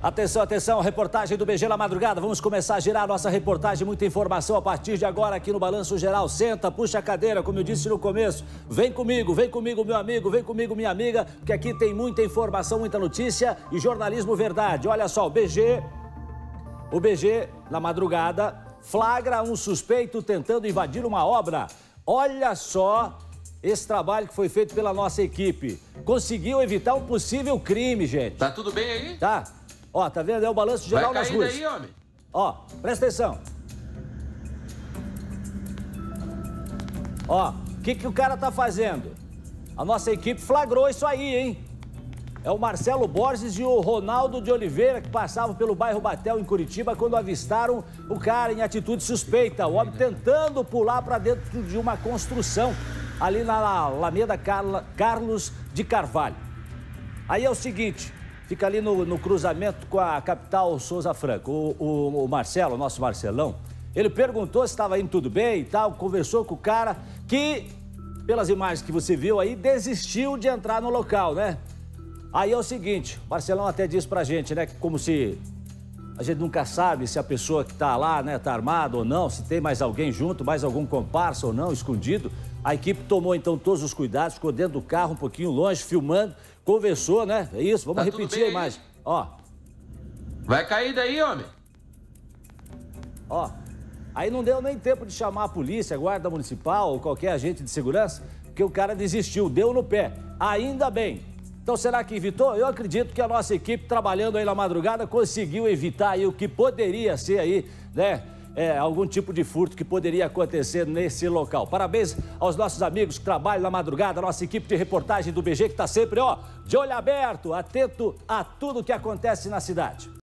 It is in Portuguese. Atenção, atenção, reportagem do BG na madrugada. Vamos começar a girar a nossa reportagem. Muita informação a partir de agora aqui no Balanço Geral. Senta, puxa a cadeira, como eu disse no começo. Vem comigo, meu amigo, vem comigo, minha amiga, porque aqui tem muita informação, muita notícia e jornalismo verdade. Olha só, o BG na madrugada flagra um suspeito tentando invadir uma obra. Olha só esse trabalho que foi feito pela nossa equipe. Conseguiu evitar um possível crime, gente. Tá tudo bem aí? Tá. Ó, tá vendo? É o balanço geral nas ruas. Vai cair daí, homem. Ó, presta atenção. Ó, o que o cara tá fazendo? A nossa equipe flagrou isso aí, hein? É o Marcelo Borges e o Ronaldo de Oliveira que passavam pelo bairro Batel, em Curitiba, quando avistaram o cara em atitude suspeita. O homem tentando pular pra dentro de uma construção ali na Alameda Carlos de Carvalho. Aí é o seguinte... Fica ali no cruzamento com a Capitão Souza Franco. O Marcelo, o nosso Marcelão, ele perguntou se estava indo tudo bem e tal, conversou com o cara que, pelas imagens que você viu aí, desistiu de entrar no local, né? Aí é o seguinte, o Marcelão até disse pra gente, né, que como se... A gente nunca sabe se a pessoa que tá lá, né, tá armada ou não, se tem mais alguém junto, mais algum comparsa ou não, escondido. A equipe tomou, então, todos os cuidados, ficou dentro do carro, um pouquinho longe, filmando, conversou, né? É isso, vamos repetir a imagem. Ó. Vai cair daí, homem. Ó, aí não deu nem tempo de chamar a polícia, a guarda municipal ou qualquer agente de segurança, porque o cara desistiu, deu no pé. Ainda bem. Então, será que evitou? Eu acredito que a nossa equipe, trabalhando aí na madrugada, conseguiu evitar aí o que poderia ser aí, né, algum tipo de furto que poderia acontecer nesse local. Parabéns aos nossos amigos que trabalham na madrugada, a nossa equipe de reportagem do BG, que está sempre, ó, de olho aberto, atento a tudo que acontece na cidade.